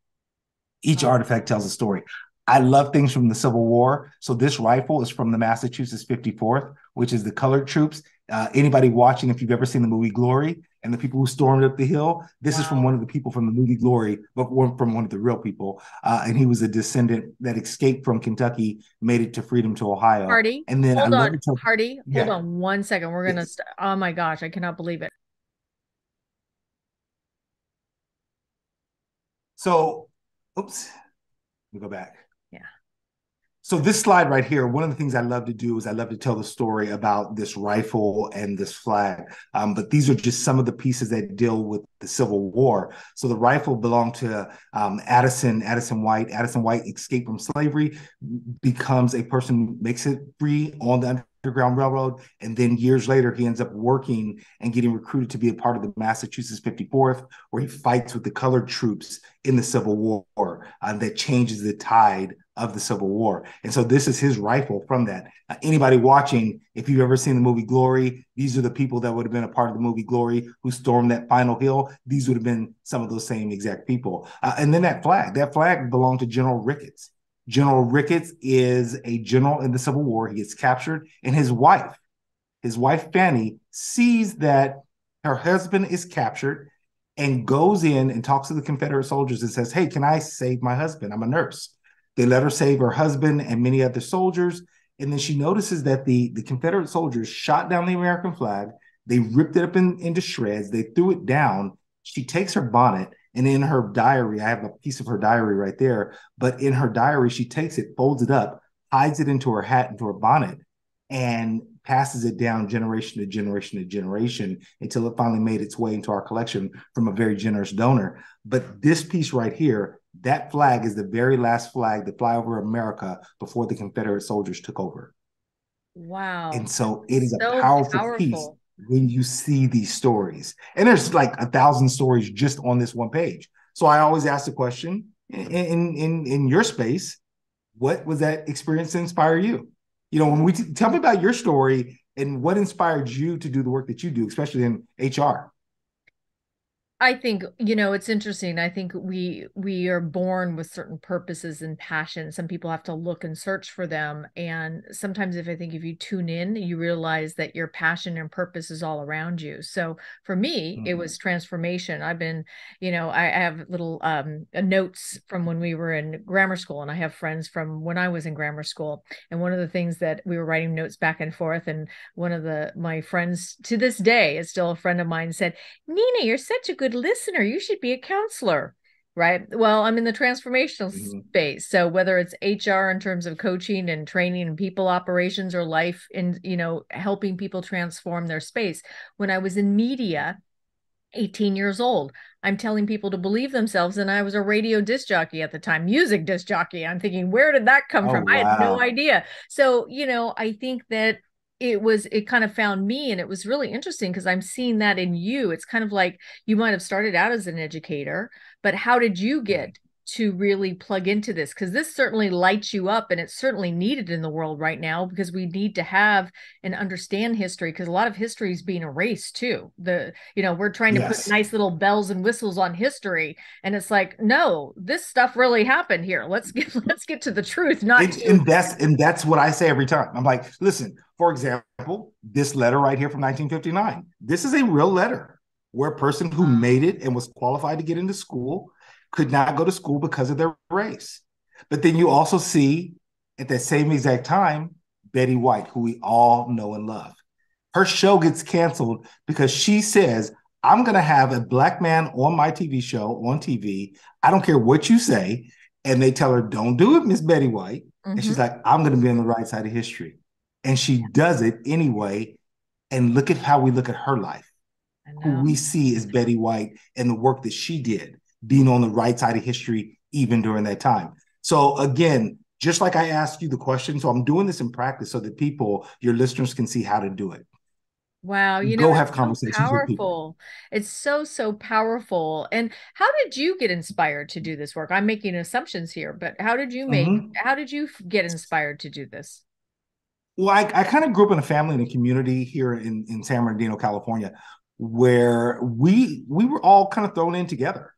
Each artifact tells a story. I love things from the Civil War. So this rifle is from the Massachusetts fifty-fourth, which is the colored troops. Uh, anybody watching, if you've ever seen the movie Glory and the people who stormed up the hill, this wow. is from one of the people from the movie Glory, but from one of the real people. Uh, and he was a descendant that escaped from Kentucky, made it to freedom to Ohio. Hardy, and then hold on, to- Hardy, yeah. hold on one second. We're going to, yes. st- oh my gosh, I cannot believe it. So, oops, let me go back. So this slide right here, one of the things I love to do is I love to tell the story about this rifle and this flag. Um, but these are just some of the pieces that deal with the Civil War. So the rifle belonged to um, Addison, Addison White. Addison White escaped from slavery, becomes a person, makes it free on the Underground Railroad. And then years later, he ends up working and getting recruited to be a part of the Massachusetts fifty-fourth, where he fights with the colored troops in the Civil War uh, that changes the tide of the Civil War. And so this is his rifle from that. Uh, anybody watching, if you've ever seen the movie Glory, these are the people that would have been a part of the movie Glory who stormed that final hill. These would have been some of those same exact people. Uh, and then that flag, that flag belonged to General Ricketts. General Ricketts is a general in the Civil War. He gets captured, and his wife, his wife Fanny, sees that her husband is captured and goes in and talks to the Confederate soldiers and says, hey, can I save my husband? I'm a nurse. They let her save her husband and many other soldiers. And then she notices that the, the Confederate soldiers shot down the American flag. They ripped it up in, into shreds. They threw it down. She takes her bonnet, and in her diary, I have a piece of her diary right there, but in her diary, she takes it, folds it up, hides it into her hat, into her bonnet, and passes it down generation to generation to generation until it finally made its way into our collection from a very generous donor. But this piece right here, that flag is the very last flag that fly over America before the Confederate soldiers took over. Wow. And so it is so a powerful, powerful piece when you see these stories. And there's like a thousand stories just on this one page. So I always ask the question, in in in your space, what was that experience to inspire you? You know, when we t- tell me about your story and what inspired you to do the work that you do, especially in H R. I think, you know, it's interesting. I think we we are born with certain purposes and passions. Some people have to look and search for them. And sometimes if I think if you tune in, you realize that your passion and purpose is all around you. So for me, mm-hmm. it was transformation. I've been, you know, I have little um, notes from when we were in grammar school, and I have friends from when I was in grammar school. And one of the things that we were writing notes back and forth, and one of the my friends to this day is still a friend of mine said, Nina, you're such a good listener, you should be a counselor, right? Well, I'm in the transformational mm-hmm. space. So whether it's H R in terms of coaching and training and people operations, or life in, you know, helping people transform their space. When I was in media, eighteen years old, I'm telling people to believe themselves. And I was a radio disc jockey at the time, music disc jockey. I'm thinking, where did that come oh, from? Wow. I had no idea. So, you know, I think that it was, it kind of found me, and it was really interesting because I'm seeing that in you. It's kind of like you might have started out as an educator, but how did you get to really plug into this? Because this certainly lights you up, and it's certainly needed in the world right now, because we need to have and understand history, because a lot of history is being erased too. The, you know, we're trying to yes. put nice little bells and whistles on history, and it's like, no, this stuff really happened here. Let's get, let's get to the truth. Not it, to- and that's and that's what I say every time. I'm like, listen. For example, this letter right here from nineteen fifty-nine. This is a real letter where a person who made it and was qualified to get into school could not go to school because of their race. But then you also see at that same exact time, Betty White, who we all know and love. Her show gets canceled because she says, I'm going to have a black man on my T V show, on T V. I don't care what you say. And they tell her, don't do it, Miss Betty White. Mm-hmm. And she's like, I'm going to be on the right side of history. And she does it anyway. And look at how we look at her life. Who we see is Betty White and the work that she did, being on the right side of history, even during that time. So again, just like I asked you the question, so I'm doing this in practice so that people, your listeners, can see how to do it. Wow, you know, go have conversations with people. It's so, so powerful. And how did you get inspired to do this work? I'm making assumptions here, but how did you make, mm-hmm. how did you get inspired to do this? Well, I, I kind of grew up in a family and a community here in, in San Bernardino, California, where we we were all kind of thrown in together.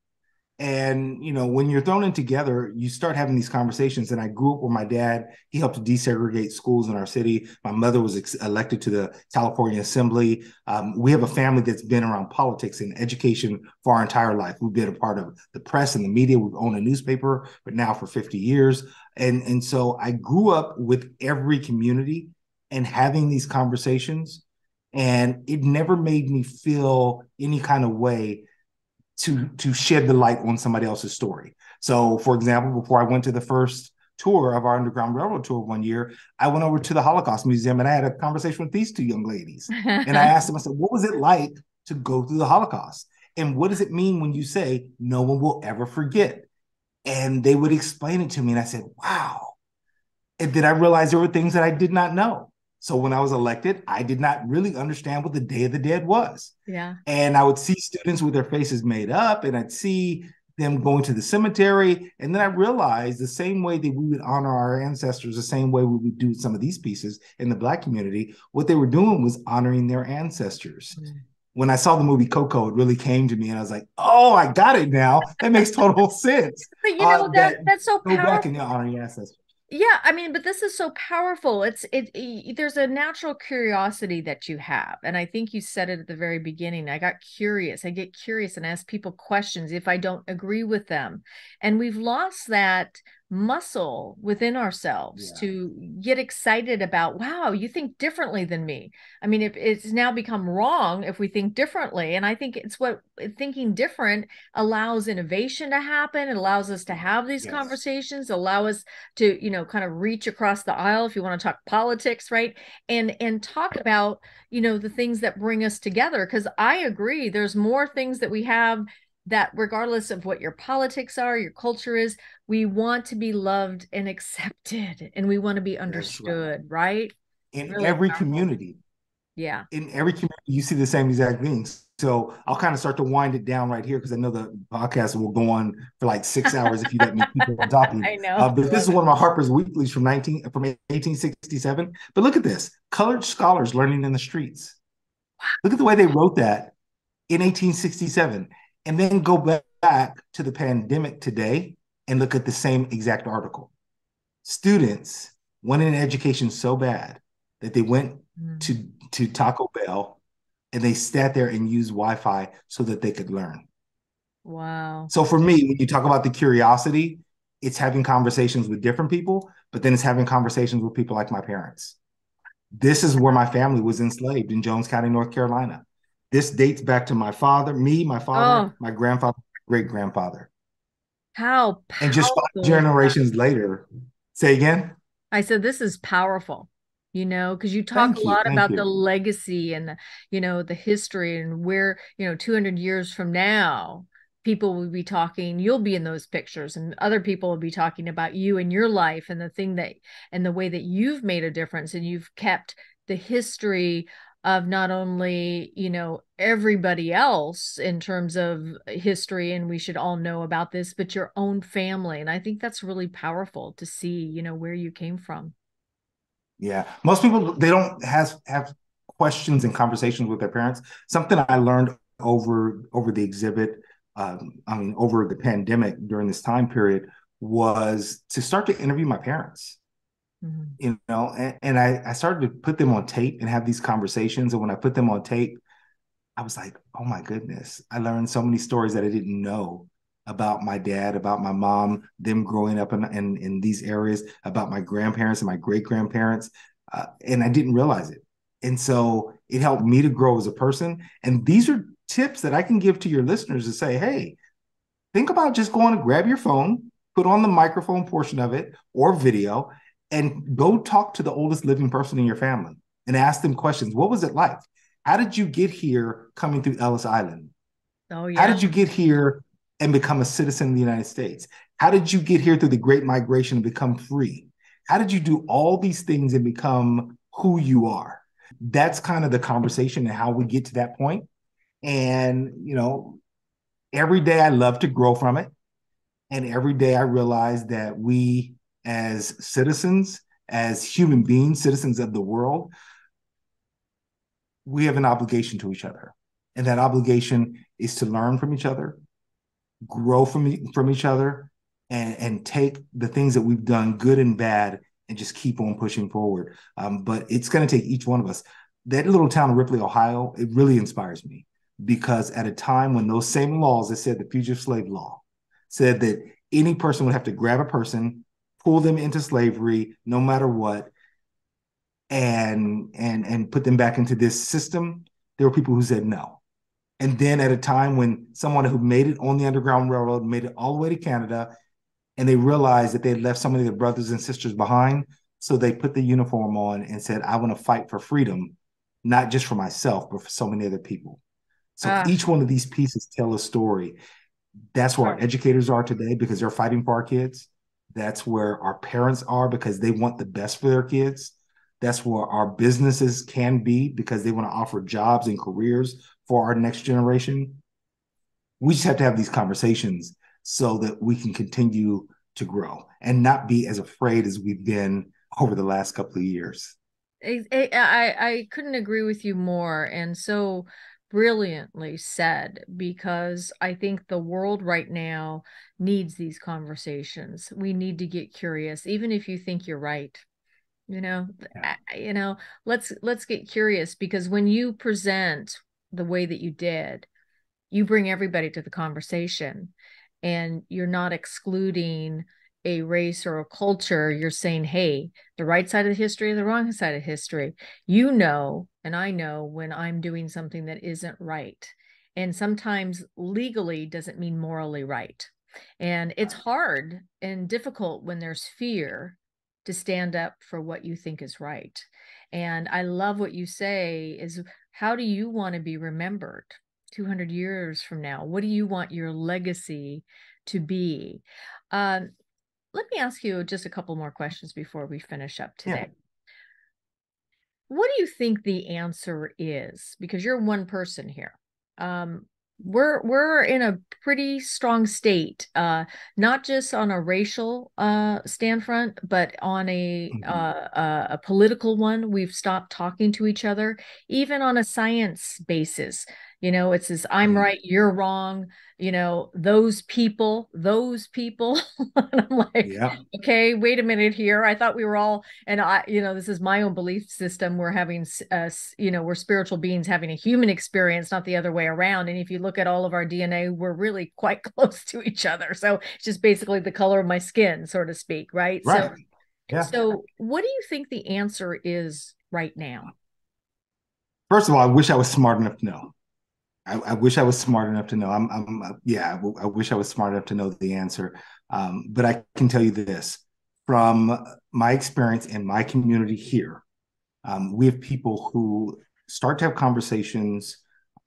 And, you know, when you're thrown in together, you start having these conversations. And I grew up with my dad. He helped to desegregate schools in our city. My mother was ex- elected to the California Assembly. Um, we have a family that's been around politics and education for our entire life. We've been a part of the press and the media. We've owned a newspaper, but now for fifty years. And, and so I grew up with every community and having these conversations. And it never made me feel any kind of way to to shed the light on somebody else's story. So, for example, before I went to the first tour of our Underground Railroad tour one year, I went over to the Holocaust Museum and I had a conversation with these two young ladies. And I asked them, I said, what was it like to go through the Holocaust? And what does it mean when you say no one will ever forget? And they would explain it to me. And I said, wow. And then I realized there were things that I did not know. So when I was elected, I did not really understand what the Day of the Dead was. Yeah. And I would see students with their faces made up, and I'd see them going to the cemetery. And then I realized the same way that we would honor our ancestors, the same way we would do some of these pieces in the Black community, what they were doing was honoring their ancestors. Mm-hmm. When I saw the movie Coco, it really came to me, and I was like, oh, I got it now. That makes total sense. But you know, uh, that, that, that's so go powerful. Go back and honor your ancestors. Yeah, I mean, but this is so powerful. It's it, it. There's a natural curiosity that you have, and I think you said it at the very beginning. I got curious. I get curious and ask people questions if I don't agree with them, and we've lost that muscle within ourselves yeah. to get excited about. Wow, you think differently than me. I mean, it, it's now become wrong if we think differently, and I think it's what thinking different allows innovation to happen. It allows us to have these yes. conversations, allow us to, you know, kind of reach across the aisle if you want to talk politics, right? And and talk about, you know, the things that bring us together. Because I agree, there's more things that we have that regardless of what your politics are, your culture is, we want to be loved and accepted, and we want to be understood, right. right? In really every powerful. community. Yeah. In every community, you see the same exact things. So I'll kind of start to wind it down right here because I know the podcast will go on for like six hours if you let me keep on talking. I know. Uh, but this is one of my Harper's Weeklies from nineteen from eighteen sixty-seven. But look at this: colored scholars learning in the streets. Wow. Look at the way they wrote that in eighteen sixty-seven. And then go back to the pandemic today and look at the same exact article. Students wanted an education so bad that they went mm. to, to Taco Bell and they sat there and used Wi-Fi so that they could learn. Wow. So for me, when you talk about the curiosity, it's having conversations with different people, but then it's having conversations with people like my parents. This is where my family was enslaved in Jones County, North Carolina. This dates back to my father, me, my father, oh. my grandfather, great-grandfather. How powerful. And just five generations later, say again? I said, this is powerful, you know, because you talk Thank a lot you. about Thank the you. legacy and, the, you know, the history and where, you know, two hundred years from now, people will be talking, you'll be in those pictures and other people will be talking about you and your life and the thing that, and the way that you've made a difference and you've kept the history of not only, you know, everybody else in terms of history, and we should all know about this, but your own family. And I think that's really powerful to see, you know, where you came from. Yeah. Most people, they don't have, have questions and conversations with their parents. Something I learned over, over the exhibit, um, I mean, over the pandemic during this time period was to start to interview my parents. You know, and, and I, I started to put them on tape and have these conversations. And when I put them on tape, I was like, oh, my goodness, I learned so many stories that I didn't know about my dad, about my mom, them growing up in, in, in these areas, about my grandparents and my great grandparents. Uh, and I didn't realize it. And so it helped me to grow as a person. And these are tips that I can give to your listeners to say, hey, think about just going to grab your phone, put on the microphone portion of it or video, and go talk to the oldest living person in your family and ask them questions. What was it like? How did you get here coming through Ellis Island? Oh, yeah. How did you get here and become a citizen of the United States? How did you get here through the Great Migration and become free? How did you do all these things and become who you are? That's kind of the conversation and how we get to that point. And, you know, every day I love to grow from it. And every day I realize that we, as citizens as human beings, citizens of the world, we have an obligation to each other. And that obligation is to learn from each other, grow from, from each other, and, and take the things that we've done, good and bad, and just keep on pushing forward. Um, but it's going to take each one of us. That little town of Ripley, Ohio, it really inspires me, because at a time when those same laws that said the Fugitive Slave Law said that any person would have to grab a person, pull them into slavery, no matter what, and and and put them back into this system, there were people who said no. And then at a time when someone who made it on the Underground Railroad made it all the way to Canada, and they realized that they had left so many of their brothers and sisters behind, so they put the uniform on and said, I want to fight for freedom, not just for myself, but for so many other people. So uh, each one of these pieces tell a story. That's where our educators are today, because they're fighting for our kids. That's where our parents are, because they want the best for their kids. That's where our businesses can be, because they want to offer jobs and careers for our next generation. We just have to have these conversations so that we can continue to grow and not be as afraid as we've been over the last couple of years. I, I, I couldn't agree with you more. And so brilliantly said, because I think the world right now needs these conversations. We need to get curious, even if you think you're right. You know, yeah. you know, let's let's get curious, because when you present the way that you did, you bring everybody to the conversation, and you're not excluding a race or a culture. You're saying, hey, the right side of history and the wrong side of history. You know, and I know when I'm doing something that isn't right. And sometimes legally doesn't mean morally right. And it's hard and difficult when there's fear to stand up for what you think is right. And I love what you say is, how do you want to be remembered two hundred years from now? What do you want your legacy to be? Um, Let me ask you just a couple more questions before we finish up today. Yeah. What do you think the answer is? Because you're one person here. Um, we're we're in a pretty strong state, uh, not just on a racial uh, stand front, but on a, mm-hmm. uh, a political one. We've stopped talking to each other, even on a science basis. You know, it's this, I'm right, you're wrong, you know, those people, those people. And I'm like, yeah. okay, wait a minute here. I thought we were all, and I, you know, this is my own belief system. We're having, uh, you know, we're spiritual beings having a human experience, not the other way around. And if you look at all of our D N A, we're really quite close to each other. So it's just basically the color of my skin, so to speak, right? Right. So, yeah. so what do you think the answer is right now? First of all, I wish I was smart enough to know. I, I wish I was smart enough to know. I'm, I'm yeah, I, w I wish I was smart enough to know the answer. Um, but I can tell you this, from my experience in my community here, um, we have people who start to have conversations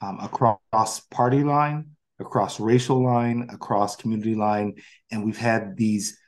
um, across party line, across racial line, across community line. And we've had these,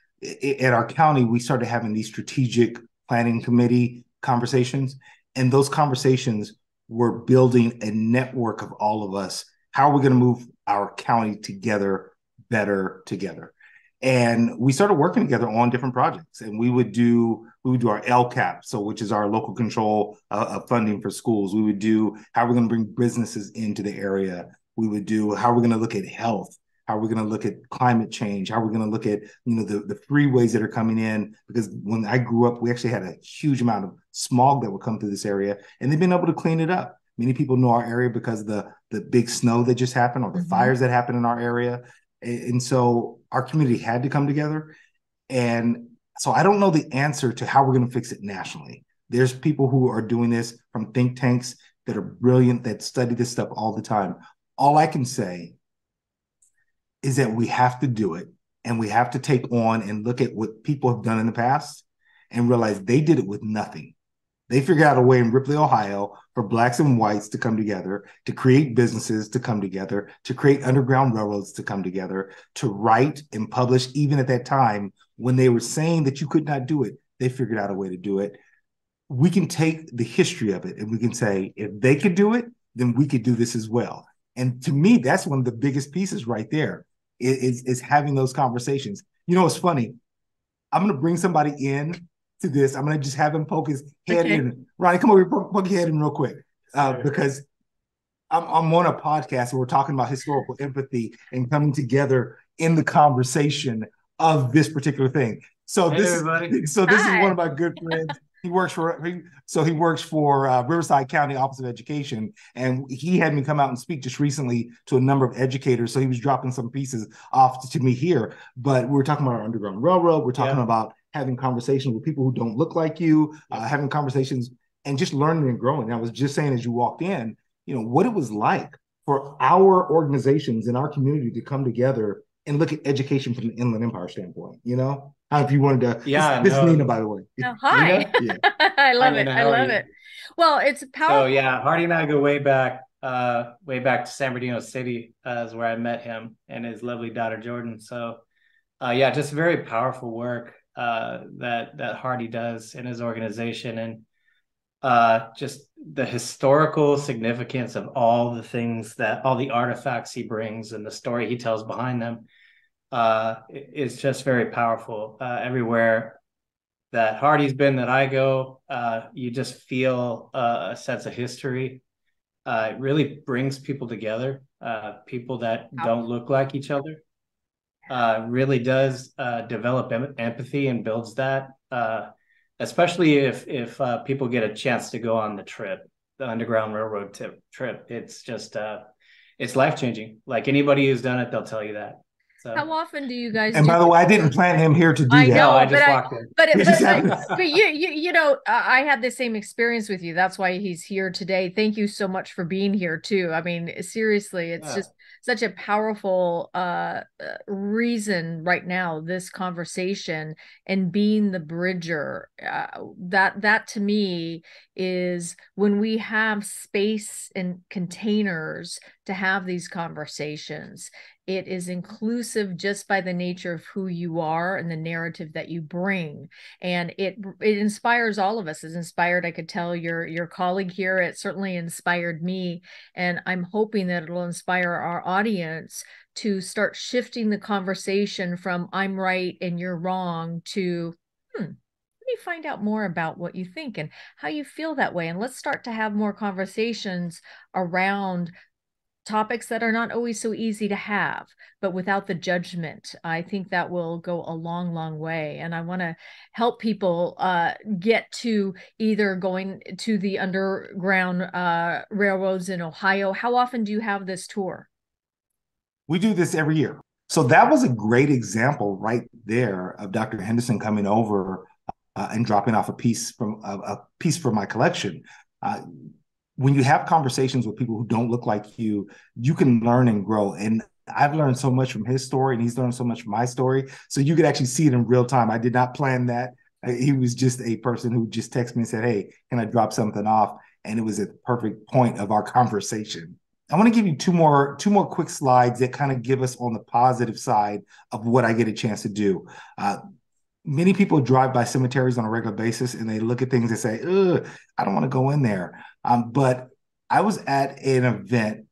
at our county, we started having these strategic planning committee conversations. And those conversations we're building a network of all of us. How are we going to move our county together, better together? And we started working together on different projects. And we would do we would do our L CAP, so which is our local control uh, of funding for schools. We would do how we're going to bring businesses into the area. We would do how we're going to look at health. How are we going to look at climate change? How are we going to look at, you know, the, the freeways that are coming in? Because when I grew up, we actually had a huge amount of smog that would come through this area, and they've been able to clean it up. Many people know our area because of the, the big snow that just happened, or the mm-hmm. fires that happened in our area. And, and so our community had to come together. And so I don't know the answer to how we're going to fix it nationally. There's people who are doing this from think tanks that are brilliant, that study this stuff all the time. All I can say is that we have to do it, and we have to take on and look at what people have done in the past and realize they did it with nothing. They figured out a way in Ripley, Ohio, for Blacks and whites to come together, to create businesses to come together, to create underground railroads to come together, to write and publish. Even at that time, when they were saying that you could not do it, they figured out a way to do it. We can take the history of it and we can say, if they could do it, then we could do this as well. And to me, that's one of the biggest pieces right there. Is, is having those conversations. You know, it's funny. I'm going to bring somebody in to this. I'm gonna just have him poke his head okay. in. Ronnie, come over here, poke, poke your head in real quick, uh, right. because I'm, I'm on a podcast where we're talking about historical empathy and coming together in the conversation of this particular thing. So hey, this, everybody. so this Hi. is one of my good friends. He works for he, so he works for uh, Riverside County Office of Education, and he had me come out and speak just recently to a number of educators. So he was dropping some pieces off to, to me here, but we were talking about our Underground Railroad. We're talking yeah. about having conversations with people who don't look like you, uh, having conversations and just learning and growing. And I was just saying as you walked in, you know, what it was like for our organizations in our community to come together and look at education from the Inland Empire standpoint, you know? If you wanted to, yeah, this, no. this Nina, by the way. No, hi, yeah. I love hi, Nina, it. I love it. Well, it's powerful. So yeah, Hardy and I go way back, uh, way back to San Bernardino City uh, is where I met him and his lovely daughter Jordan. So, uh, yeah, just very powerful work uh, that that Hardy does in his organization, and uh, just the historical significance of all the things that all the artifacts he brings and the story he tells behind them. Uh, it's just very powerful. Uh, everywhere that Hardy's been, that I go, uh, you just feel uh, a sense of history. Uh, it really brings people together, uh, people that don't look like each other. Uh, really does uh, develop em empathy and builds that, uh, especially if if uh, people get a chance to go on the trip, the Underground Railroad tip, trip. It's just, uh, it's life-changing. Like anybody who's done it, they'll tell you that. So. How often do you guys? And do by the way, I didn't plan him here to do I that. Know, no, I just I, walked in. But, it, but, like, but you, you, you know, I had the same experience with you. That's why he's here today. Thank you so much for being here too. I mean, seriously, it's yeah. just such a powerful uh, reason right now. This conversation and being the bridger. Uh, that that to me is when we have space and containers to have these conversations. It is inclusive just by the nature of who you are and the narrative that you bring. And it it inspires all of us. It's inspired, I could tell your, your colleague here, it certainly inspired me. And I'm hoping that it'll inspire our audience to start shifting the conversation from I'm right and you're wrong to, hmm, let me find out more about what you think and how you feel that way. And let's start to have more conversations around topics that are not always so easy to have, but without the judgment. I think that will go a long, long way. And I want to help people uh, get to either going to the underground uh, railroads in Ohio. How often do you have this tour? We do this every year. So that was a great example right there of Doctor Henderson coming over uh, and dropping off a piece from uh, a piece from my collection. Uh, When you have conversations with people who don't look like you, you can learn and grow. And I've learned so much from his story, and he's learned so much from my story. So you could actually see it in real time. I did not plan that. He was just a person who just texted me and said, hey, can I drop something off? And it was at the perfect point of our conversation. I want to give you two more two more quick slides that kind of give us on the positive side of what I get a chance to do. Uh, many people drive by cemeteries on a regular basis, and they look at things and say, ugh, I don't want to go in there. Um, but I was at an event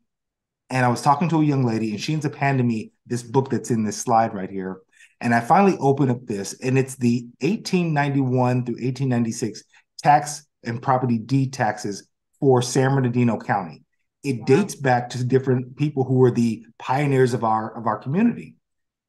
and I was talking to a young lady, and she ends up handing me this book that's in this slide right here. And I finally open up this, and it's the eighteen ninety-one through eighteen ninety-six tax and property deed taxes for San Bernardino County. It wow. dates back to different people who were the pioneers of our, of our community.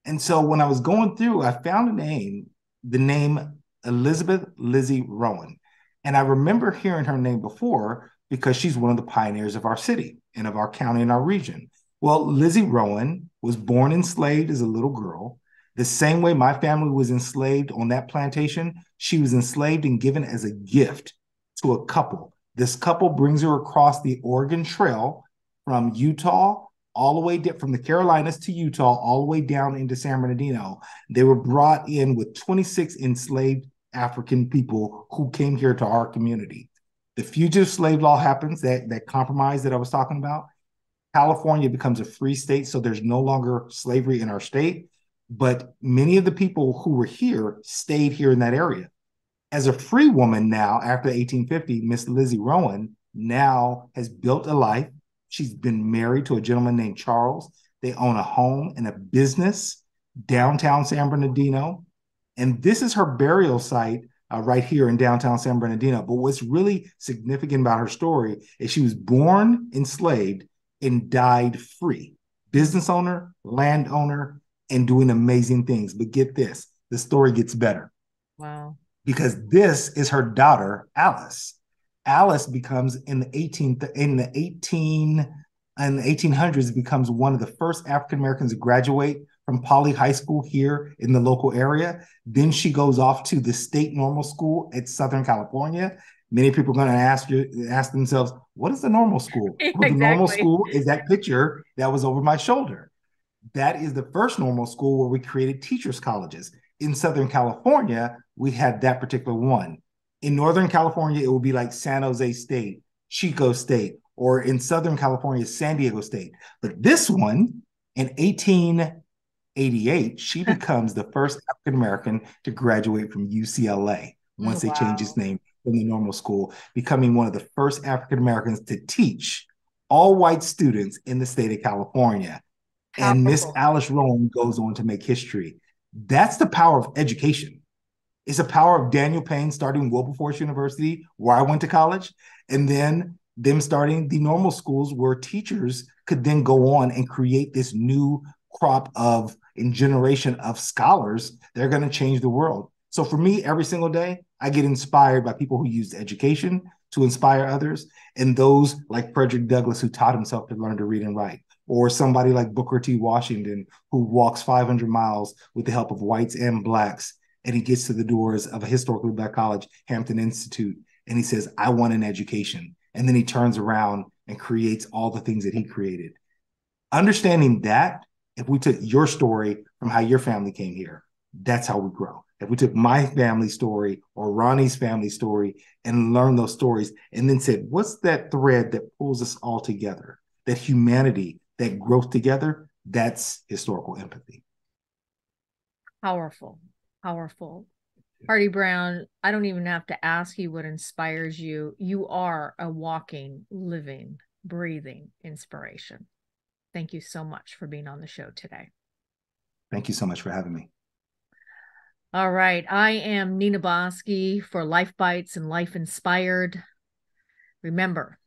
And so when I was going through, I found a name, the name Elizabeth Lizzie Rowan. And I remember hearing her name before because she's one of the pioneers of our city and of our county and our region. Well, Lizzie Rowan was born enslaved as a little girl. The same way my family was enslaved on that plantation, she was enslaved and given as a gift to a couple. This couple brings her across the Oregon Trail from Utah all the way from the Carolinas to Utah, all the way down into San Bernardino. They were brought in with twenty-six enslaved African people who came here to our community. The Fugitive Slave Law happens, that, that compromise that I was talking about. California becomes a free state, so there's no longer slavery in our state. But many of the people who were here stayed here in that area. As a free woman now, after eighteen fifty, Miss Lizzie Rowan now has built a life. She's been married to a gentleman named Charles. They own a home and a business downtown San Bernardino. And this is her burial site uh, right here in downtown San Bernardino. But what's really significant about her story is she was born enslaved and died free. Business owner, landowner, and doing amazing things. But get this, the story gets better. Wow. Because this is her daughter, Alice. Alice becomes in the eighteen in the eighteen in the eighteen hundreds becomes one of the first African Americans to graduate from Poly High School here in the local area. Then she goes off to the State Normal School at Southern California. Many people are going to ask you ask themselves, what is the normal school? Exactly. The normal school is that picture that was over my shoulder. That is the first normal school where we created teachers' colleges. In Southern California, we had that particular one. In Northern California, it would be like San Jose State, Chico State, or in Southern California, San Diego State. But this one, in eighteen eighty-eight, she becomes the first African-American to graduate from U C L A once oh, wow. they change its name from the normal school, becoming one of the first African-Americans to teach all white students in the state of California. How and Miss Alice Rome goes on to make history. That's the power of education. It's the power of Daniel Payne starting Wilberforce University, where I went to college, and then them starting the normal schools where teachers could then go on and create this new crop of and generation of scholars that are going to change the world. So for me, every single day, I get inspired by people who use education to inspire others, and those like Frederick Douglass, who taught himself to learn to read and write, or somebody like Booker T. Washington, who walks five hundred miles with the help of whites and blacks, and he gets to the doors of a historically black college, Hampton Institute, and he says, I want an education. And then he turns around and creates all the things that he created. Understanding that, if we took your story from how your family came here, that's how we grow. If we took my family story or Ronnie's family story and learned those stories and then said, what's that thread that pulls us all together, that humanity, that growth together, that's historical empathy. Powerful, powerful. Hardy Brown, I don't even have to ask you what inspires you. You are a walking, living, breathing inspiration. Thank you so much for being on the show today. Thank you so much for having me. All right. I am Nina Boski for Life Bites and Life Inspired. Remember,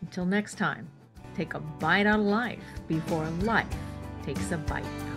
until next time, take a bite out of life before life takes a bite.